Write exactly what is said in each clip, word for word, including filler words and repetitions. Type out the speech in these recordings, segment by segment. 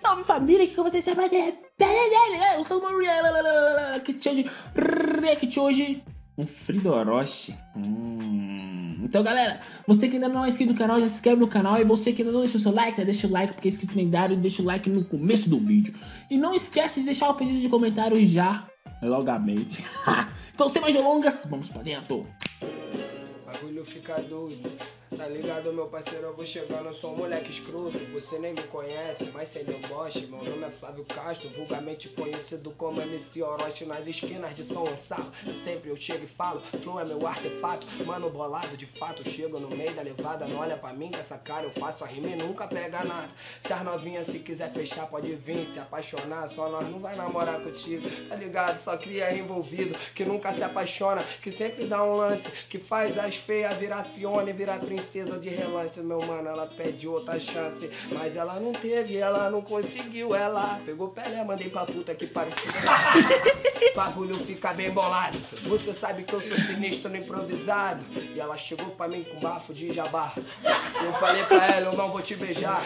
salve família, que com vocês se bater. Eu sou uma react hoje, um Flávio Orochi. Hum. Então galera, você que ainda não é inscrito no canal, já se inscreve no canal. E você que ainda não deixou seu like, já deixa o like, porque é inscrito lendário, deixa o like no começo do vídeo. E não esquece de deixar o pedido de comentário já, logamente. Então sem mais delongas, vamos pra dentro. Bagulho fica doido, tá ligado meu parceiro, eu vou chegando, eu sou um moleque escroto. Você nem me conhece, mas sem meu boche. Meu nome é Flávio Castro, vulgarmente conhecido como M C Orochi. Nas esquinas de São Gonçalo, sempre eu chego e falo, flow é meu artefato. Mano bolado, de fato, eu chego no meio da levada. Não olha pra mim com essa cara, eu faço a rima e nunca pega nada. Se as novinhas se quiser fechar, pode vir, se apaixonar. Só nós não vai namorar contigo, tá ligado? Só cria envolvido, que nunca se apaixona, que sempre dá um lance, que faz as feia virar Fiona e virar princesa de relance. Meu mano, ela pede outra chance, mas ela não teve, ela não conseguiu. Ela pegou Pelé, mandei pra puta que pariu. Bagulho fica bem bolado, você sabe que eu sou sinistro no improvisado. E ela chegou pra mim com bafo de jabá. Eu falei pra ela, eu não vou te beijar.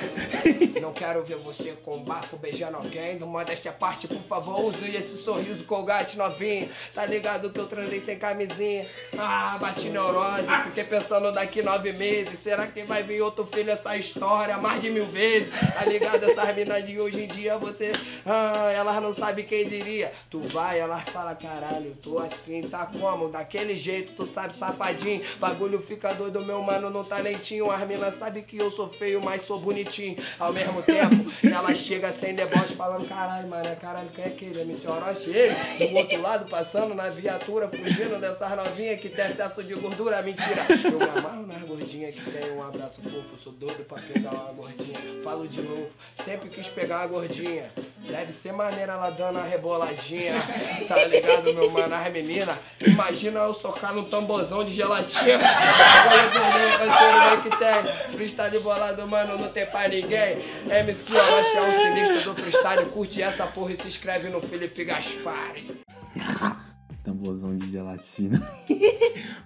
Não quero ver você com bafo beijando alguém. Do modéstia à parte, por favor, use esse sorriso Colgate novinho. Tá ligado que eu transei sem camisinha. Ah, bati neurose, fiquei pensando daqui nove meses, será que vai vir outro filho essa história mais de mil vezes? Tá ligado? Essas minas de hoje em dia, você, ah, elas não sabem quem diria. Tu vai, elas falam, caralho, tô assim, tá como? Daquele jeito, tu sabe, safadinho. Bagulho fica doido, meu mano, não tá lentinho. As minas sabem que eu sou feio, mas sou bonitinho. Ao mesmo tempo, ela chega sem deboche, falando, caralho, mano, caralho, quem é aquele? M C Orochi, ele? Do outro lado, passando na viatura, fugindo dessas novinhas que tem excesso de gordura. Mentira, eu me amarro nas gordinhas que tem um abraço fofo, sou doido pra pegar uma gordinha. Falo de novo, sempre quis pegar uma gordinha. Deve ser maneira ela dando uma reboladinha. Tá ligado, meu mano? As meninas, imagina eu socar num tamborzão de gelatina. Olha o que tem. Freestyle bolado, mano, não tem pra ninguém. M C Orochi é um sinistro do freestyle. Curte essa porra e se inscreve no Felipe Gaspary. Tamborzão de gelatina.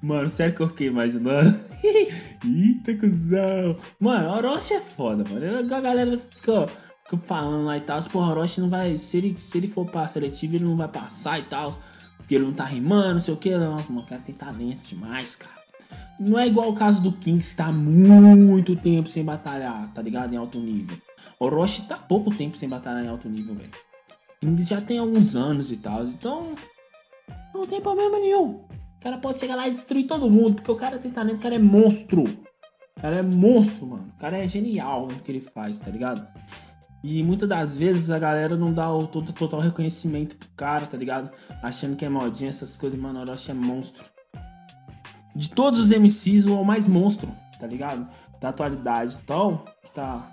Mano, sério que eu fiquei imaginando? Eita, cuzão. Mano, Orochi é foda, mano. A galera fica, fica falando lá e tal. Porra, Orochi não vai... Se ele, se ele for pra seletivo, ele não vai passar e tal. Porque ele não tá rimando, não sei o que. Não, mano, o cara tem talento demais, cara. Não é igual o caso do Kings, que tá muito tempo sem batalhar, tá ligado? Em alto nível. Orochi tá pouco tempo sem batalhar em alto nível, velho. Kings já tem alguns anos e tal, então... Não tem problema nenhum. O cara pode chegar lá e destruir todo mundo, porque o cara tem talento, o cara é monstro. O cara é monstro, mano. O cara é genial no que ele faz, tá ligado? E muitas das vezes a galera não dá o todo, total reconhecimento pro cara, tá ligado? Achando que é modinha, essas coisas. Mano, Orochi é monstro. De todos os M Cs, o mais monstro, tá ligado? Da atualidade, então, que tá...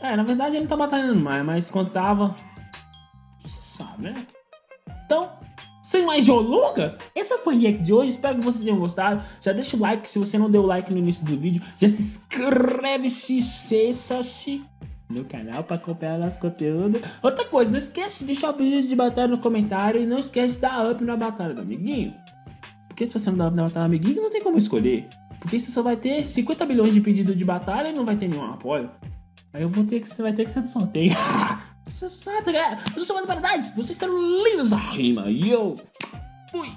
É, na verdade ele não tá batalhando mais, mas quando tava... Você sabe, né? Então... Sem mais delongas, essa foi a react de hoje, espero que vocês tenham gostado. Já deixa o like, se você não deu o like no início do vídeo, já se inscreve, se acessa-se no canal para acompanhar nosso conteúdo. Outra coisa, não esquece de deixar o pedido de batalha no comentário e não esquece de dar up na batalha do amiguinho. Porque se você não dá up na batalha do amiguinho, não tem como escolher. Porque você só vai ter cinquenta bilhões de pedido de batalha e não vai ter nenhum apoio. Aí eu vou ter que, você vai ter que ser no sorteio. Você sabe, galera. Eu sou o Felipe Gaspary. Vocês estão lindos da rima. E eu fui.